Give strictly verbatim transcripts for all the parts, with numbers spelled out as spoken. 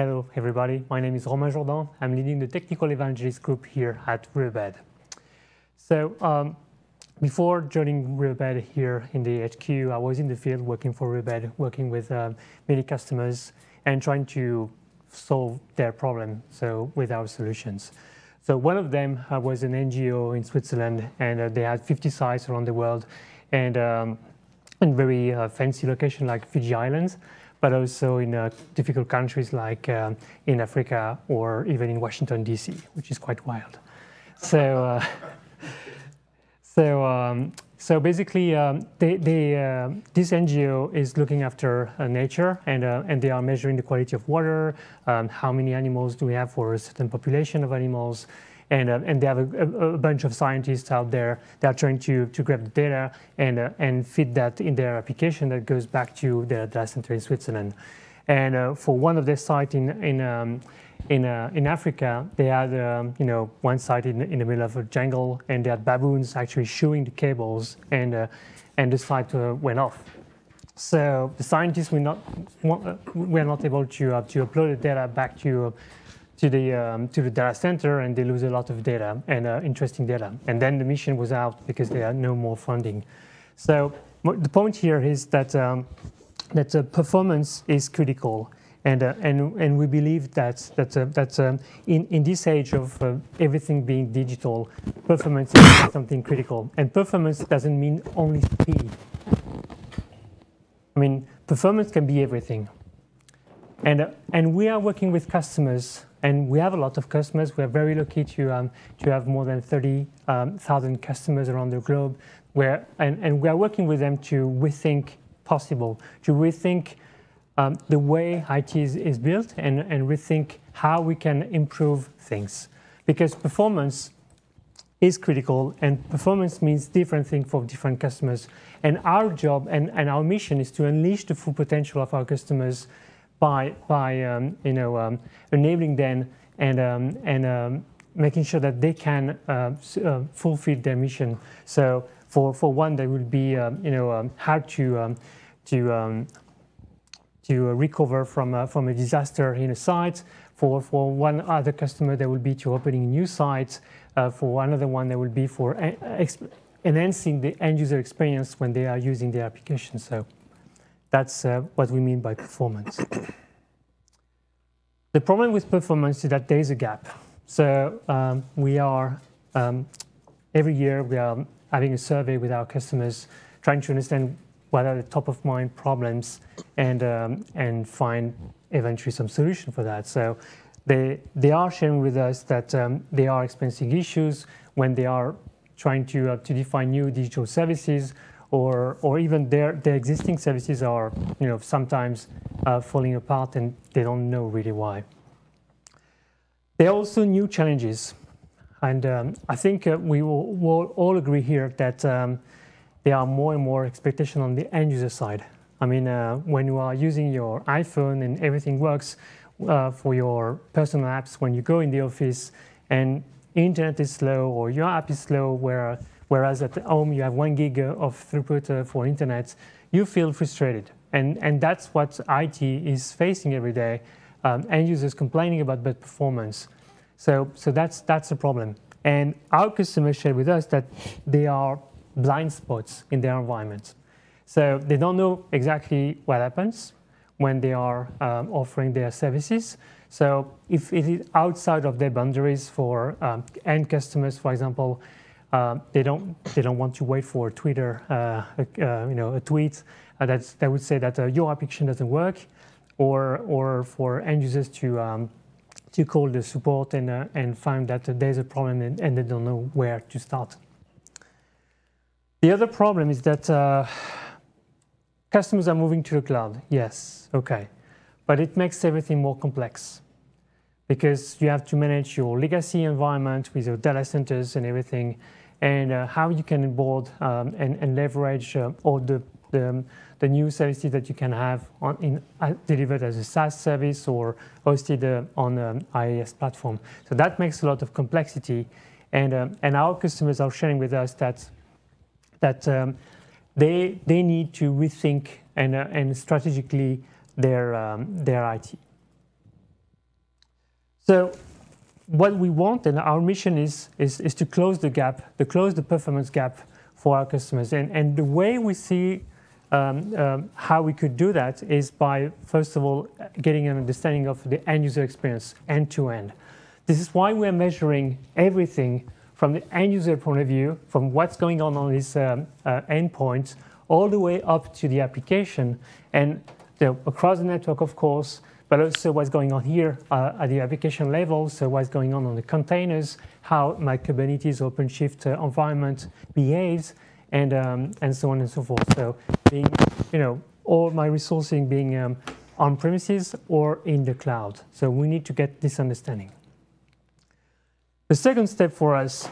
Hello, everybody. My name is Romain Jourdan. I'm leading the Technical Evangelist group here at Riverbed. So um, before joining Riverbed here in the H Q, I was in the field working for Riverbed, working with um, many customers and trying to solve their problem, so with our solutions. So one of them uh, was an N G O in Switzerland, and uh, they had fifty sites around the world, and um, in very uh, fancy location like Fiji Islands, but also in uh, difficult countries like um, in Africa or even in Washington, D C, which is quite wild. So, uh, so, um, so basically, um, they, they, uh, this N G O is looking after uh, nature, and, uh, and they are measuring the quality of water, um, how many animals do we have for a certain population of animals, and, uh, and they have a, a, a bunch of scientists out there that are trying to, to grab the data and, uh, and fit that in their application that goes back to their data center in Switzerland. And uh, for one of their sites in, in, um, in, uh, in Africa, they had um, you know, one site in, in the middle of a jungle, and they had baboons actually chewing the cables, and, uh, and the site uh, went off. So the scientists were not, were not able to, uh, to upload the data back to uh, To the, um, to the data center, and they lose a lot of data and uh, interesting data. And then the mission was out because they had no more funding. So the point here is that um, that uh, performance is critical, and uh, and and we believe that that uh, that um, in in this age of uh, everything being digital, performance is something critical. And performance doesn't mean only speed. I mean, performance can be everything. And uh, and we are working with customers. And we have a lot of customers. We are very lucky to, um, to have more than thirty thousand um, customers around the globe. Where, and, and we are working with them to rethink possible, to rethink um, the way I T is, is built, and, and rethink how we can improve things. Because performance is critical, and performance means different things for different customers. And our job and, and our mission is to unleash the full potential of our customers by, by um, you know, um, enabling them and, um, and um, making sure that they can uh, uh, fulfill their mission. So for, for one, that would be um, you know, um, how to, um, to, um, to recover from, uh, from a disaster in a site. For, for one other customer, that would be to opening new sites. Uh, for another one, that would be for enhancing the end user experience when they are using their application. So that's uh, what we mean by performance. The problem with performance is that there is a gap. So um, we are, um, every year we are having a survey with our customers, trying to understand what are the top of mind problems, and, um, and find eventually some solution for that. So they, they are sharing with us that um, they are experiencing issues when they are trying to, uh, to define new digital services, Or, or even their, their existing services are, you know, sometimes uh, falling apart, and they don't know really why. There are also new challenges, and um, I think uh, we will, will all agree here that um, there are more and more expectations on the end user side. I mean, uh, when you are using your iPhone and everything works uh, for your personal apps, when you go in the office and internet is slow or your app is slow, where Whereas at home you have one gig of throughput for internet, you feel frustrated. And, and that's what I T is facing every day, um, end users complaining about bad performance. So, so that's, that's a problem. And our customers share with us that they are blind spots in their environment. So they don't know exactly what happens when they are um, offering their services. So if it is outside of their boundaries for um, end customers, for example, Uh, they don't. They don't want to wait for Twitter, uh, uh, you know, a tweet uh, that's, that would say that uh, your application doesn't work, or or for end users to um, to call the support and uh, and find that uh, there's a problem, and, and they don't know where to start. The other problem is that uh, customers are moving to the cloud. Yes, okay, but it makes everything more complex, because you have to manage your legacy environment with your data centers and everything, and uh, how you can onboard um, and, and leverage uh, all the, the, the new services that you can have on, in, uh, delivered as a SaaS service or hosted uh, on an I A S platform. So that makes a lot of complexity, and, um, and our customers are sharing with us that, that um, they, they need to rethink and, uh, and strategically their, um, their I T. So what we want, and our mission is, is, is to close the gap, to close the performance gap for our customers. And, and the way we see um, um, how we could do that is by, first of all, getting an understanding of the end user experience end to end. This is why we're measuring everything from the end user point of view, from what's going on on this um, uh, endpoint, all the way up to the application, and you know, across the network, of course, but also what's going on here uh, at the application level, so what's going on on the containers, how my Kubernetes OpenShift uh, environment behaves, and, um, and so on and so forth. So being, you know, all my resourcing being um, on premises or in the cloud. So we need to get this understanding. The second step for us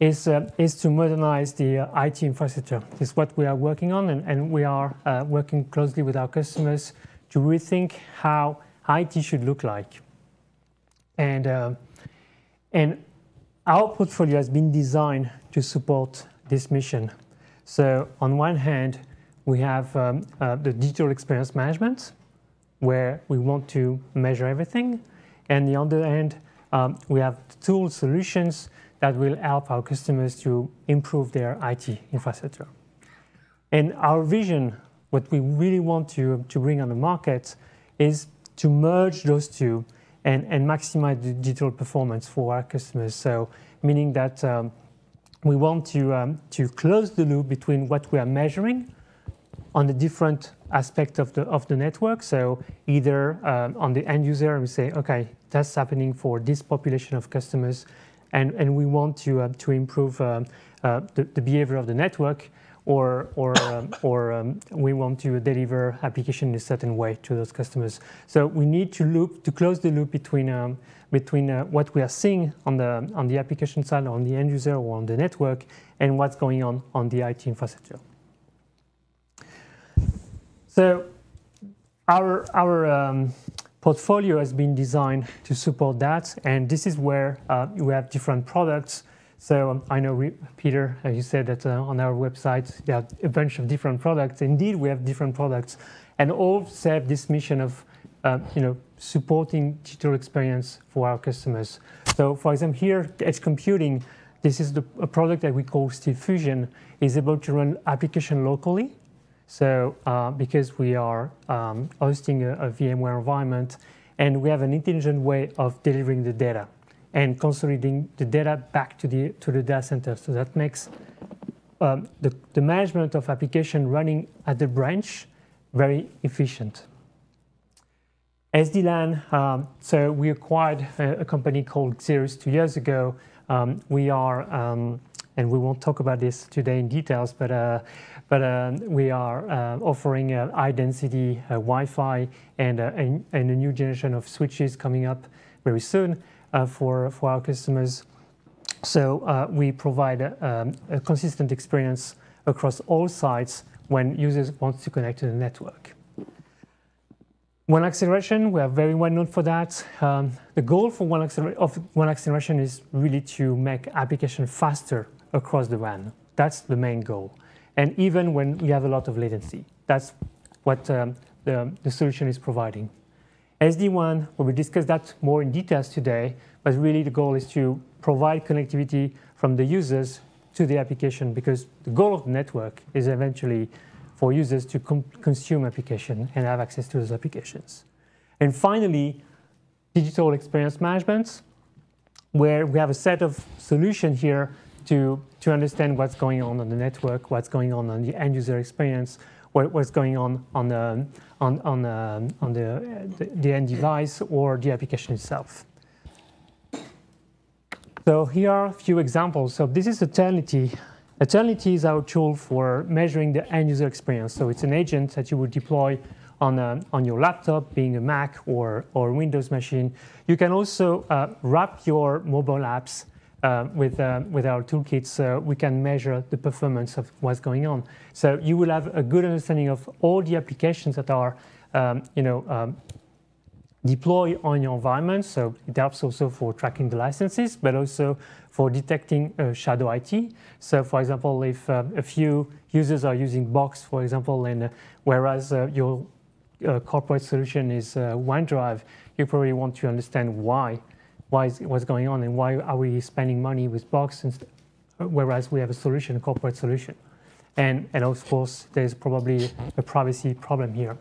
is, uh, is to modernize the uh, I T infrastructure. This is what we are working on, and, and we are uh, working closely with our customers to rethink how I T should look like. And, uh, and our portfolio has been designed to support this mission. So on one hand, we have um, uh, the digital experience management, where we want to measure everything. And the other hand, um, we have tool solutions that will help our customers to improve their I T infrastructure. And our vision, what we really want to, to bring on the market, is to merge those two and, and maximize the digital performance for our customers. So meaning that um, we want to, um, to close the loop between what we are measuring on the different aspects of the, of the network. So either um, on the end user, we say, okay, that's happening for this population of customers, and, and we want to, uh, to improve um, uh, the, the behavior of the network, or, or, um, or um, we want to deliver application in a certain way to those customers. So we need to loop, to close the loop between, um, between uh, what we are seeing on the, on the application side, on the end user or on the network, and what's going on on the I T infrastructure. So our, our um, portfolio has been designed to support that, and this is where uh, we have different products. So um, I know, we, Peter, uh, you said that uh, on our website there are a bunch of different products. Indeed, we have different products, and all serve this mission of uh, you know, supporting digital experience for our customers. So for example, here, Edge Computing, this is the, a product that we call SteelFusion, is able to run application locally. So uh, because we are um, hosting a, a VMware environment, and we have an intelligent way of delivering the data and consolidating the data back to the, to the data center. So that makes um, the, the management of application running at the branch very efficient. S D LAN, um, so we acquired a, a company called Xirrus two years ago. Um, we are, um, and we won't talk about this today in details, but, uh, but uh, we are uh, offering uh, high-density uh, Wi-Fi and, uh, and, and a new generation of switches coming up very soon. Uh, for, for our customers. So uh, we provide a, um, a consistent experience across all sites when users want to connect to the network. WAN Acceleration, we are very well known for that. Um, the goal for WAN Acceler- of WAN Acceleration is really to make application faster across the W A N. That's the main goal. And even when we have a lot of latency, that's what um, the, the solution is providing. S D WAN, we will discuss that more in details today, but really the goal is to provide connectivity from the users to the application, because the goal of the network is eventually for users to consume application and have access to those applications. And finally, digital experience management, where we have a set of solutions here to, to understand what's going on on the network, what's going on on the end user experience, what's going on on the, on, on, uh, on the, uh, the, the end device or the application itself. So here are a few examples. So this is Aternity. Aternity is our tool for measuring the end user experience. So it's an agent that you would deploy on, a, on your laptop, being a Mac or, or Windows machine. You can also uh, wrap your mobile apps Uh, with, uh, with our toolkits, so we can measure the performance of what's going on. So you will have a good understanding of all the applications that are um, you know, um, deployed on your environment. So it helps also for tracking the licenses, but also for detecting uh, shadow I T. So for example, if uh, a few users are using Box, for example, and uh, whereas uh, your uh, corporate solution is uh, OneDrive, you probably want to understand why why is, what's going on and why are we spending money with boxes, whereas we have a solution, a corporate solution. And, and of course, there's probably a privacy problem here.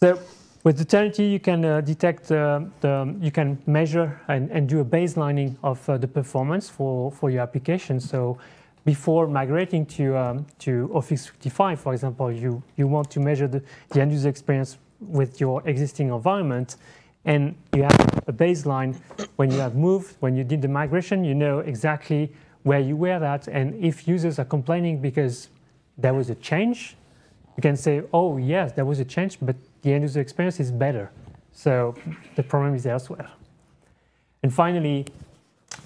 So with Aternity, you can uh, detect, uh, the, you can measure and, and do a baselining of uh, the performance for, for your application. So before migrating to, um, to Office fifty-five, for example, you, you want to measure the, the end user experience with your existing environment. And you have a baseline when you have moved, when you did the migration, you know exactly where you were at. And if users are complaining because there was a change, you can say, oh, yes, there was a change, but the end user experience is better. So the problem is elsewhere. And finally,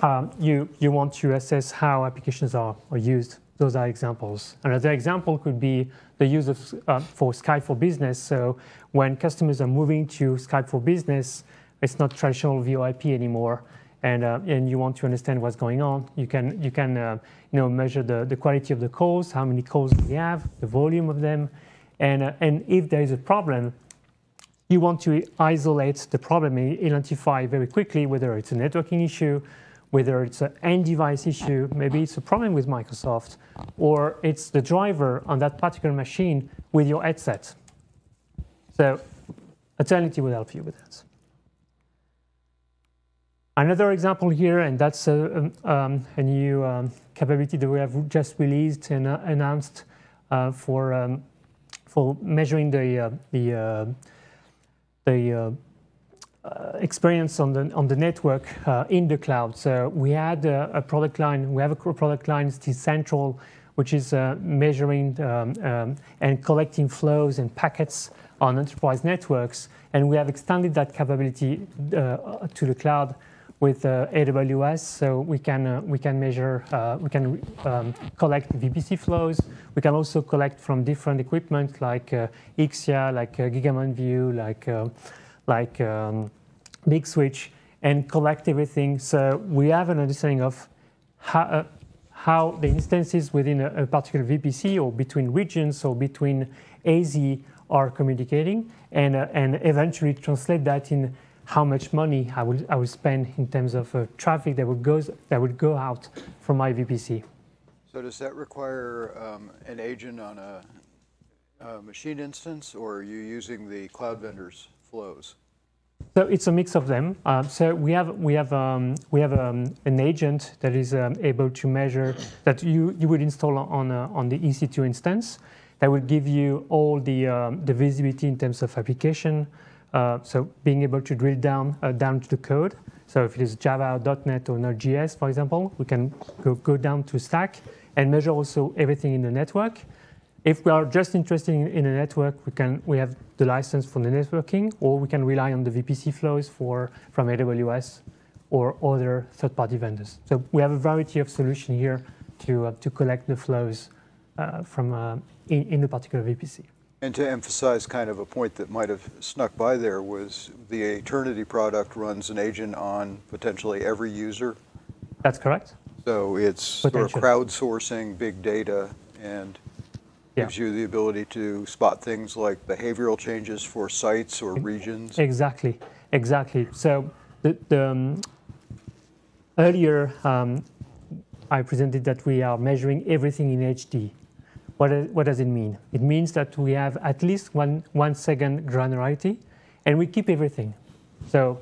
um, you, you want to assess how applications are, are used. Those are examples. Another example could be the use of, uh, for Skype for Business. So when customers are moving to Skype for Business, it's not traditional VoIP anymore, and uh, and you want to understand what's going on. You can you can uh, you know measure the the quality of the calls, how many calls we have, the volume of them, and uh, and if there is a problem, you want to isolate the problem and identify very quickly whether it's a networking issue, whether it's an end device issue, maybe it's a problem with Microsoft, or it's the driver on that particular machine with your headset. So Aternity will help you with that. Another example here, and that's a, um, a new um, capability that we have just released and uh, announced uh, for, um, for measuring the, uh, the, uh, the uh, Uh, experience on the on the network uh, in the cloud. So we had uh, a product line. We have a product line, Steel Central, which is uh, measuring um, um, and collecting flows and packets on enterprise networks. And we have extended that capability uh, to the cloud with uh, A W S. So we can uh, we can measure uh, we can um, collect V P C flows. We can also collect from different equipment like uh, I X I A, like uh, Gigamon View, like. Uh, like um, Big Switch, and collect everything. So we have an understanding of how, uh, how the instances within a, a particular V P C or between regions or between A Z are communicating, and, uh, and eventually translate that in how much money I will, I will spend in terms of uh, traffic that would, goes, that would go out from my V P C. So does that require um, an agent on a, a machine instance, or are you using the cloud vendors? Flows. So it's a mix of them. Uh, so we have we have um, we have um, an agent that is um, able to measure that you you would install on uh, on the E C two instance that would give you all the um, the visibility in terms of application. Uh, so being able to drill down uh, down to the code. So if it is Java, or dot net, or Node.js, for example, we can go, go down to stack and measure also everything in the network. If we are just interested in a network, we can we have the license for the networking, or we can rely on the V P C flows for from A W S or other third-party vendors. So we have a variety of solutions here to uh, to collect the flows uh, from uh, in, in the particular V P C. And to emphasize kind of a point that might have snuck by there was the Aternity product runs an agent on potentially every user. That's correct. So it's sort of crowdsourcing big data and. Yeah. Gives you the ability to spot things like behavioral changes for sites or regions. Exactly, exactly. So the, the, um, earlier um, I presented that we are measuring everything in H D. What, what does it mean? It means that we have at least one, one second granularity, and we keep everything. So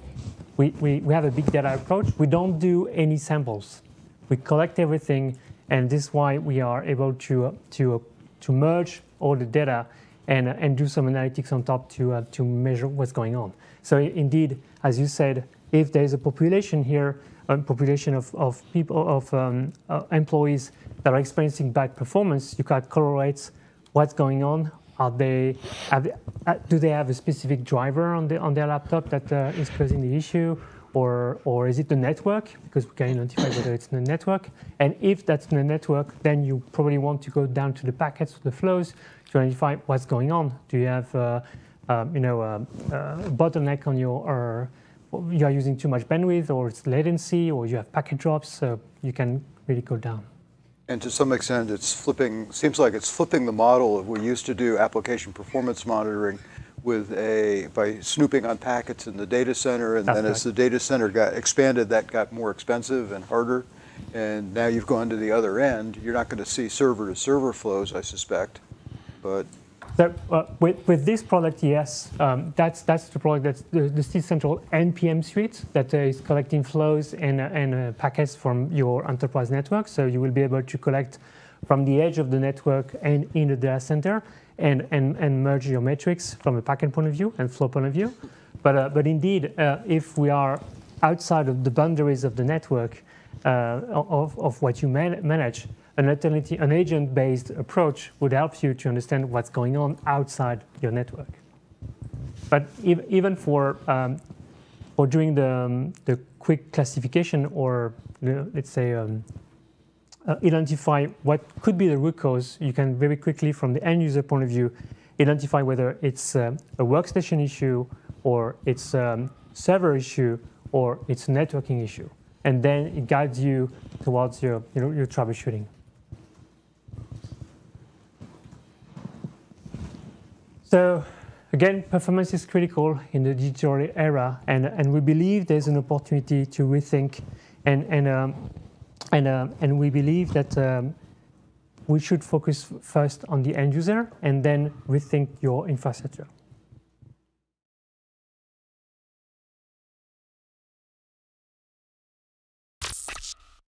we, we, we have a big data approach. We don't do any samples. We collect everything, and this is why we are able to, to to merge all the data and, uh, and do some analytics on top to, uh, to measure what's going on. So indeed, as you said, if there's a population here, a population of, of people, of um, uh, employees that are experiencing bad performance, you can correlate what's going on. Are they, have, uh, do they have a specific driver on, the, on their laptop that uh, is causing the issue? Or, or is it the network? Because we can identify whether it's the network. And if that's the network, then you probably want to go down to the packets, the flows, to identify what's going on. Do you have, uh, uh, you know, a, a bottleneck on your, or you are using too much bandwidth, or it's latency, or you have packet drops? So you can really go down. And to some extent, it's flipping. Seems like it's flipping the model of we used to do application performance monitoring. with a, by snooping on packets in the data center, and That's then correct. as the data center got expanded, that got more expensive and harder, and now you've gone to the other end. You're not going to see server-to-server flows, I suspect, but... So, uh, with, with this product, yes, um, that's that's the product that's the, the Steel Central N P M suite that uh, is collecting flows and, uh, and uh, packets from your enterprise network. So you will be able to collect from the edge of the network and in the data center, and and, and merge your metrics from a packet point of view and flow point of view. But uh, but indeed, uh, if we are outside of the boundaries of the network uh, of of what you man manage. An, alternative, an agent-based approach would help you to understand what's going on outside your network. But ev even for um, or during the um, the quick classification, or you know, let's say um, uh, identify what could be the root cause, you can very quickly, from the end user point of view, identify whether it's uh, a workstation issue, or it's a um, server issue, or it's a networking issue, and then it guides you towards your you know, your troubleshooting. So again, performance is critical in the digital era, and, and we believe there's an opportunity to rethink, and, and, um, and, um, and we believe that um, we should focus first on the end user and then rethink your infrastructure.